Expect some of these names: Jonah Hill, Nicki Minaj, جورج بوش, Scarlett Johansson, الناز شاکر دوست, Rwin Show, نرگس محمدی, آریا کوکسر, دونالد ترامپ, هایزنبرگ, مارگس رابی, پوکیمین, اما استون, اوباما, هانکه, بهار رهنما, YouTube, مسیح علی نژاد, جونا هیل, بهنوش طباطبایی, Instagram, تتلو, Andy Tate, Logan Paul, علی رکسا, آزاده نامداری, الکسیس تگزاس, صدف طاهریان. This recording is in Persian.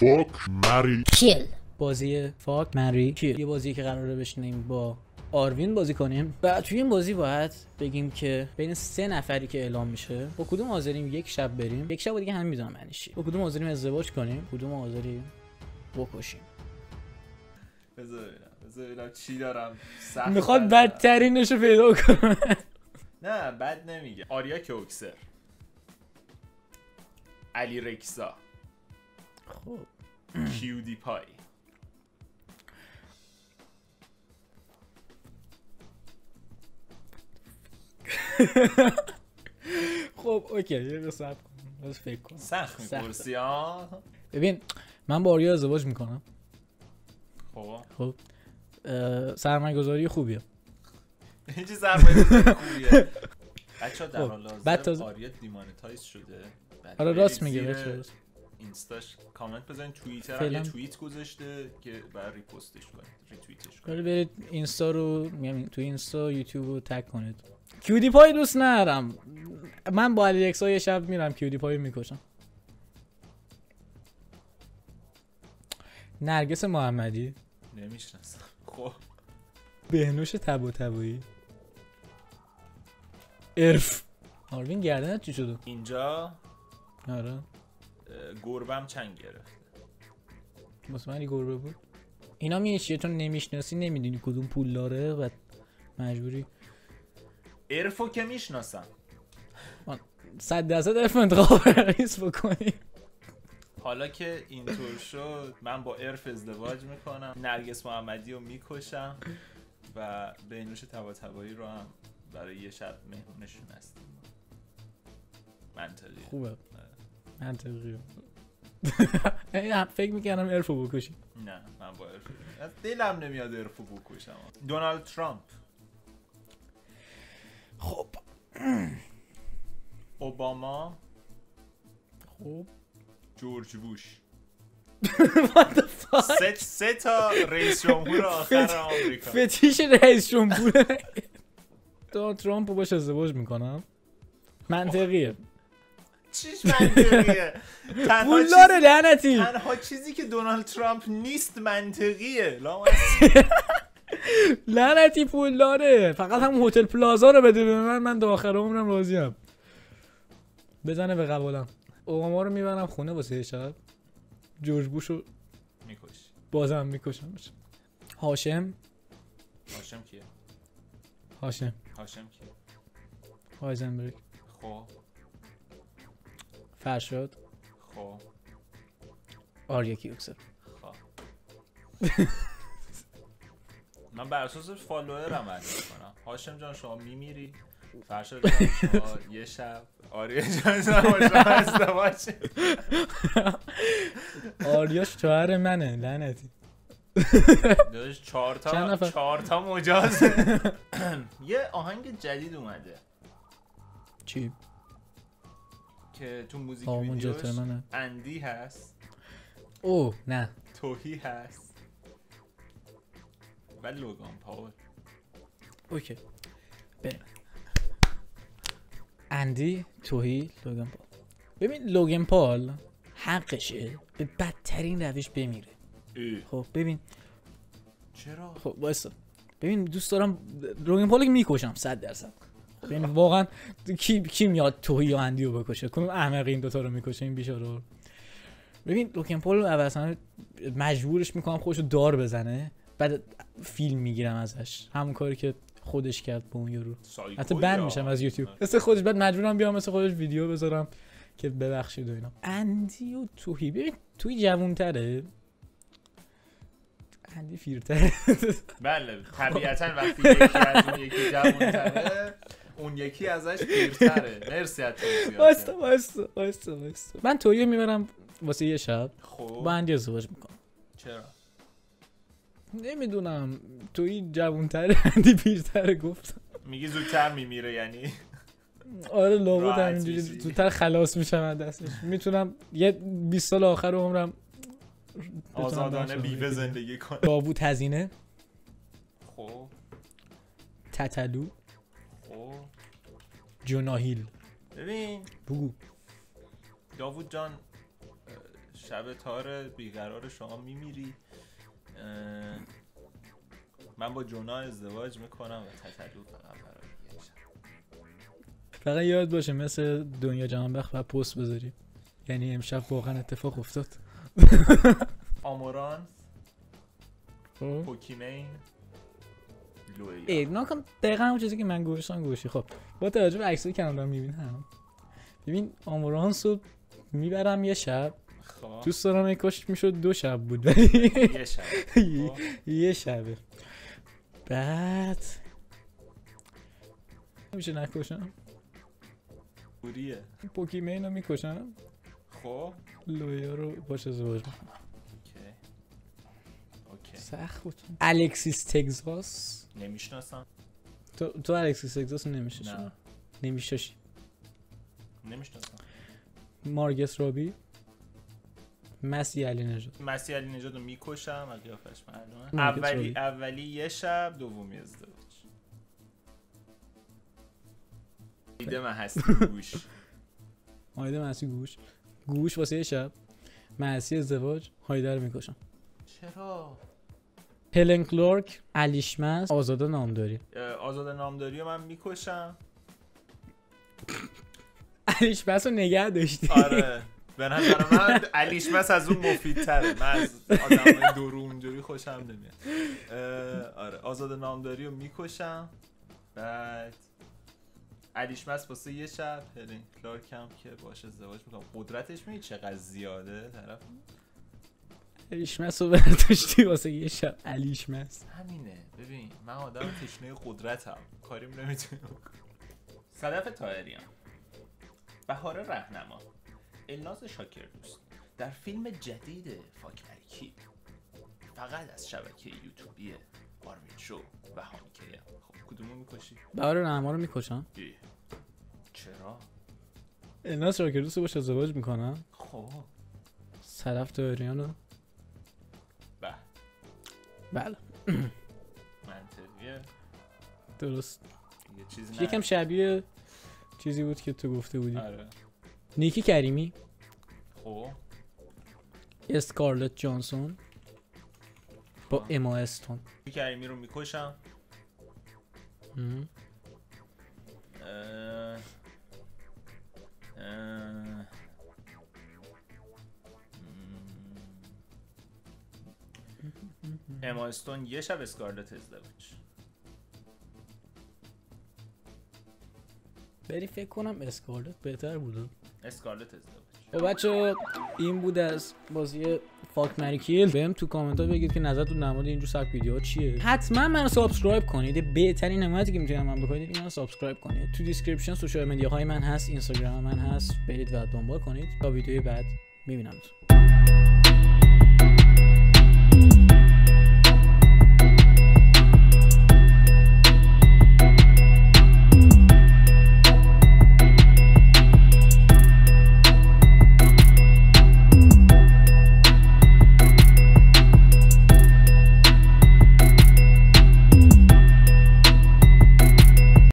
فاک مری کیل. بازی فاک مری کیل یه بازی که قراره بشینیم با آروین بازی کنیم و توی این بازی باید بگیم که بین سه نفری که اعلام میشه با کدوم حاضریم یک شب بریم، یک شب دیگه هم میدونم معنیش چیه، با کدوم حاضریم ازدواج کنیم، کدوم حاضریم بکشیم. بذار ببینم چی دارم. میخواد بدترینشو پیدا کنه. نه بد نمیگه. آریا کوکسر، علی رکسا، خب کیودی پای. خب اوکی یه قسمت کنم بس فکر کنم سخت میپرسی ها. ببین من با آریا ازدواج میکنم. خب سرمایه‌گذاری خوبیه. این چه سرمایه‌گذاری خوبیه بچه‌ها؟ در حال حاضر آریا دیمانتایز شده. آره راست میگه بچه‌ها. اینستاش کامنت بزنید، توییتر هم یه توییت گذاشته که بعد ریپوستش کنید، ریتوییتش کنید. برید اینستا رو میگم تو اینستا یوتیوب رو تگ کنید. کیودی پای دوست ندارم. من با الیکسا یه شب میرم کیودی پای میکشم. نرگس محمدی نمیشناسم. خب بهنوش طباطبایی عرف. آروین گردنت چی شده اینجا؟ آره گربم چنگ گرفته. مطمئنی گربه بود؟ اینا میگه چیه؟ چون نمیشناسی نمیدونی کدوم پول داره و مجبوری. عرفو که میشناسم 100% عرف انتخاب رئیس بکنی. حالا که اینطور شد من با عرف ازدواج میکنم، نرگس محمدی رو میکشم و بینوش طباطبایی رو هم برای یه شب مهمونشون هستیم. منطقی خوبه. منطقیه. فکر میکنم عرفو بکشیم. نه من با عرف از دلم نمیاد عرفو بکشم. دونالد ترامپ، خب اوباما، خب جورج بوش. سه تا رئیس جمهور آخر آمریکا. فتیش رئیس جمهور. دونالد ترامپ رو باش ازدواج میکنم. منطقیه. چیش منطقیه؟ پولداره لعنتی. تنها چیزی که دونالد ترامپ نیست منطقیه. لعنتی پولداره. فقط هم هتل پلازا رو بده به من تا آخر عمرم راضیم. بزنه به قبولم. اوباما رو میبرم خونه واسه یه شب. جورج بوش رو میکش. بازم میکشم. هاشم. هاشم کیه؟ هاشم کیه؟ هایزنبرگ. خب فرشاد. خب آریا کیوکسر. خب من بر اساس فالوورم عرض میکنم. هاشم جان شما میمیری، فرشاد جان شما یه شب، آریا جان شما ازدواج. آریا شوهر منه لعنتی. داداش 4 تا مجازه. یه آهنگ جدید اومده. چی؟ که تو موزیک ویدیوش اندی هست. او نه توهی هست و لوگان پاول. اوکی بریم. اندی، توهی، لوگان پاول. ببین لوگان پاول حقشه به بدترین روش بمیره. خب ببین چرا؟ خب وایسا ببین دوست دارم لوگان پاول میکشم 100%. ببین واقعا کی میاد توهی یا اندی رو بکشه؟ کدوم احمق این دوتا رو میکشه این بیچاره رو؟ ببین لوگان پاول رو اول مجبورش میکنم خودشو دار بزنه، بعد فیلم میگیرم ازش، همون کاری که خودش کرد با اون یارو. حتی بند میشم از یوتیوب مثل خودش، بعد مجبورم بیام مثل خودش ویدیو بذارم که ببخشید و اینا. اندی و توهی ببین توهی جوان‌تره، اندی پیرتره. بله طبیعتا وقتی یکی از اون یکی جوان‌تره اون یکی ازش پیرتره. مرسی از توضیحات. واسه من توهی میبرم واسه یه شب. خب با اندی ازدواج میکنم. چرا؟ نمیدونم توهی جوان‌تره اندی پیرتره. گفتم میگی زودتر میمیره یعنی. آره لابد همینجوری زودتر خلاص میشم از دستش. میتونم یه 20 سال آخر عمرم آزادانه بیوه زندگی کنم. داوود هزینه. خب تتلو. جونا هیل. ببین بگو داوود جان شب تار بیقرار شما میمیری. من با جونا ازدواج میکنم و تطلب فقط برای یک شب. فقط یاد باشه مثل دنیا جهان بخ و پست بذاری. یعنی امشب واقعا اتفاق افتاد. آموران پوکیمین لویا اینا کم دقیقا همون چیزی که من گوشی. خب با توجه به عکسایی که من دارم میبینم، ببین آمورانس رو میبرم یه شب، دوست دارم یک کاش میشد دو شب بود ولی یه شبه بعد نمیشه نکشم. بوریه پوکیمین رو میکشم، خب لویا رو باشه زواج میکنم. سخت بود. الکسیس تگزاس نمیشناسم. تو الکسیس تگزاس نمیشناسی؟ نه نمیشناسی. نمیشناسم. مارگس رابی، مسیح علی نژاد رو میکشم از قیافش معلومه. اولی یه شب، دومی ازدواج. آیده من هستی گوش واسه یه شب، مسیح ازدواج، هایده رو میکشم. چرا؟ پلن کلارک، الیشمس، آزاده نامداری رو من میکشم. الیشمس رو نگه داشتی؟ آره به نظر من الیشمس از اون مفیدتره. من از آدم دورو اونجوری خوشم نمیاد. آره آزاده نامداری رو میکشم، بعد الیشمس واسه یه شب، پلن کلارک هم که باشه ازدواج میکنم. قدرتش میگه چقدر زیاده طرف. الیشمس رو برداشتی واسه یه شب. الیشمس همینه. ببین من آدم تشنه قدرتم، کاریم نمیتونم. صدف طاهریان، بهار رهنما، الناز شاکر دوست در فیلم جدید فاکرکی فقط از شبکه یوتیوبی آرمین شو و هانکه. خب کدومو میکشی؟ بهار رهنما رو میکشم. چرا؟ الناز شاکر دوست رو باش ازدواج میکنم. خب صدف طاهریان رو بله منطقیه، درست. یکم شبیه چیزی بود که تو گفته بودی. آره. نیکی کریمی، خب اسکارلت جانسون با اما استون. نیکی کریمی رو میکشم. اما استون یه شب، اسکارلت ازدواج. بری فکر کنم اسکارلت بهتر بود. اسکارلت ازدواج. بچه این بود از بازی فاک مری کیل. بهم تو کامنت ها بگید که نظرتون در مورد اینجور سبک ویدیوها چیه. حتما منو سابسکرایب کنید. بهترین حمایتی که میتونید من بکنید منو سابسکرایب کنید. تو دیسکریپشن سوشال مدیاهای من هست، اینستاگرام من هست، برید و دنبال کنید. تا ویدیوی بعد میبینمتون.